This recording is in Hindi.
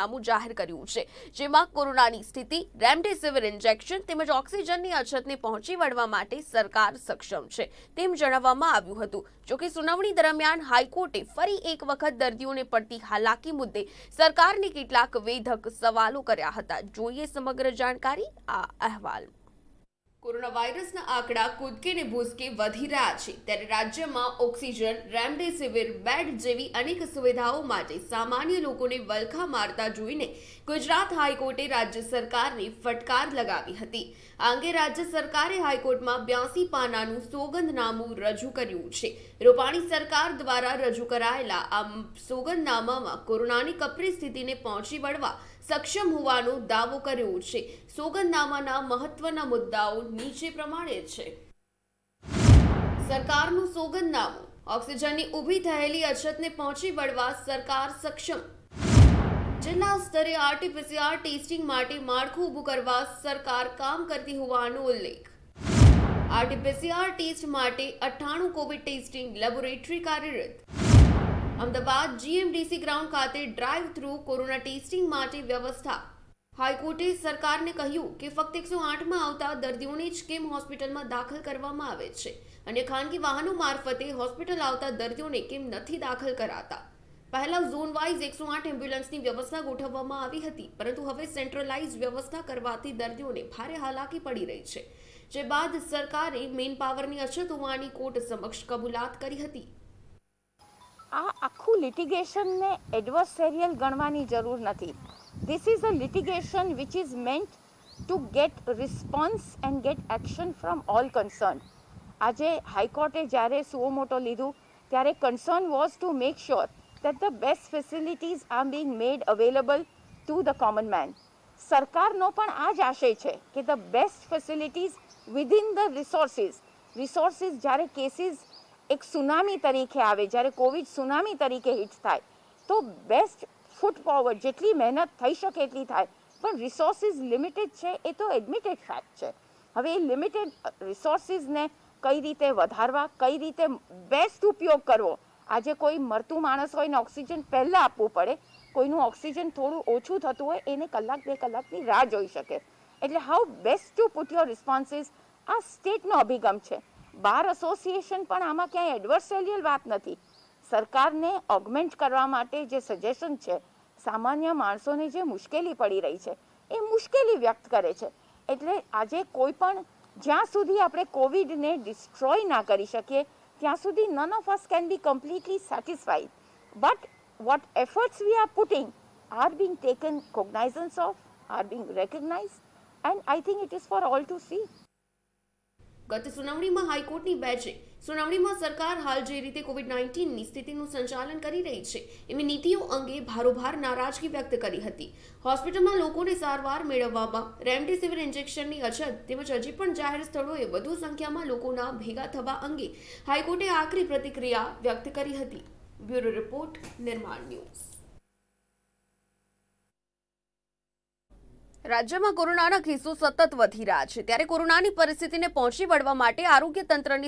નામું જાહેર કર્યું છે જેમાં કોરોનાની સ્થિતિ રેમડેસિવિર ઇન્જેક્શન તેમજ ઓક્સિજનની અછતને પહોંચી વળવા માટે સરકાર સક્ષમ છે તેમ જણાવવામાં આવ્યું હતું જો કે સુનાવણી દરમિયાન હાઈકોર્ટે ફરી એક વખત દર્દીઓને પડતી હાલાકી મુદ્દે સરકારને કેટલાક વેધક સવાલો કર્યા હતા જોઈએ સમગ્ર જાણકારી આ અહેવાલ। कोरोना वायरस ना आंकड़ा कूदके ने भूसके वधी रह्या छे त्यारे राज्य में ऑक्सिजन रेमडेसिविर बेड जेवी अनेक सुविधाओं माटे सामान्य लोकोने वलखा मारता जोईने गुजरात हाईकोर्टे राज्य सरकार ने फटकार लगावी हती। आ अंगे राज्य सरकारे हाईकोर्ट में 82 पानानुं सोगंदनामु रजू कर्युं छे। रूपाणी सरकार द्वारा रजू करायेला आ सोगंदनामामां कोरोनानी कपरी स्थितिने पहोंची वळवा सक्षम होवानो दावो कर्यो छे। सोगंदनामाना महत्वना मुद्दाओ नीचे प्रमाणे छे। सरकारनुं सोगंदनामु ऑक्सिजननी ऊभी थयेली अछतने पहोंची वळवा सरकार सक्षम। जिला स्तरे आरटीपीसीआर टेस्टिंग माटे माळखुं ऊभुं करवा सरकार काम करती होवानो उल्लेख। आरटीपीसीआर टेस्ट माटे 98 कोविड टेस्टिंग लेबोरेटरी कार्यरत। अमदावाद जीएमडीसी ग्राउंड खाते ड्राइव थ्रू कोरोना टेस्टिंग माटे व्यवस्था। हाईकोर्टे सरकार ने कहू कि फक्त 108 में आता दर्दीओने ज केम होस्पिटल में दाखल करवामां आवे छे अने खानगी वाहनों मार्फते होस्पिटल आता दर्दीओने केम नथी दाखल कराता। पहला झोन वाइज 108 एम्ब्युलन्सनी व्यवस्था गोठववामां आवी हती परंतु हवे सेंट्रलाइज व्यवस्था करवाथी दर्दीओने भारे हालाकी पड़ी रही छे जे बाद सरकारे मेन पावरनी अछत होवानी कोर्ट समक्ष कबूलात करी हती। आ आखू लिटिगेशन ने एडवर्सरियल गणवानी जरूर नहीं। This is a litigation which is meant to get response and get action from all concern. आज हाईकोर्टे जयरे सुओ मोटो लीधु त्यारे concern was to make sure that the best facilities are being made available to the common man. सरकारनो पण आज आशय है कि the best facilities within the resources जयरे केसीस एक सुनामी तरीके आवे जयरे कोविड सुनामी तरीके हिट थाय तो बेस्ट फूट फॉरवर्ड जेटली मेहनत थई शके एटली थाय पण रिसोर्सिस लिमिटेड छे ए तो एडमिटेड फैक्ट छे। हवे ए लिमिटेड रिसोर्सिस ने कई रीते वधारवा कई रीते बेस्ट उपयोग करवो। आज कोई मरतुं माणस होय ने ऑक्सिजन पहेला आपवो पड़े कोईनुं ऑक्सिजन थोड़ुं ओछुं थतुं होय एने कलाक बे कलाकनी राह जोई शके एटले how best to put your responses आ स्टेटनो अभिगम छे। बार एसोसिएशन पण आमां क्यांय एडवर्सरियल वात नथी। सरकारने ऑगमेंट करवा माटे जे सजेशन छे सामान्य माणसोने जे मुश्केली पड़ी रही छे ए मुश्केली व्यक्त करे छे एटले आजे कोई पण ज्यां सुधी आपणे कोविड ने डिस्ट्रॉय ना करी शकीए त्यां सुधी none of us can be completely satisfied but what efforts we are putting are being taken cognizance of are being recognised and I think it is for all to see. गत सुनावणी में हाईकोर्ट की बेंचे सुनावणी में सरकार हाल जे रीते कोविड-19 ની સ્થિતિનું સંચાલન કરી રહી છે એમની નીતિઓ અંગે ભારોભાર નારાજગી વ્યક્ત કરી હતી। હોસ્પિટલમાં લોકોને સારવાર મેળવવામાં રેમડેસિવિર ઇન્જેક્શનની અછત તેમજ હજી પણ જાહેર સ્થળોએ વધુ સંખ્યામાં લોકોના ભેગા થવા અંગે હાઈકોર્ટે આકરી પ્રતિક્રિયા વ્યક્ત કરી હતી। Bureau report Nirman news. राज्य में कोरोना केसों सतत वधी रह्या छे त्यारे कोरोना परिस्थिति ने पहोंची वळवा माटे आरोग्य तंत्र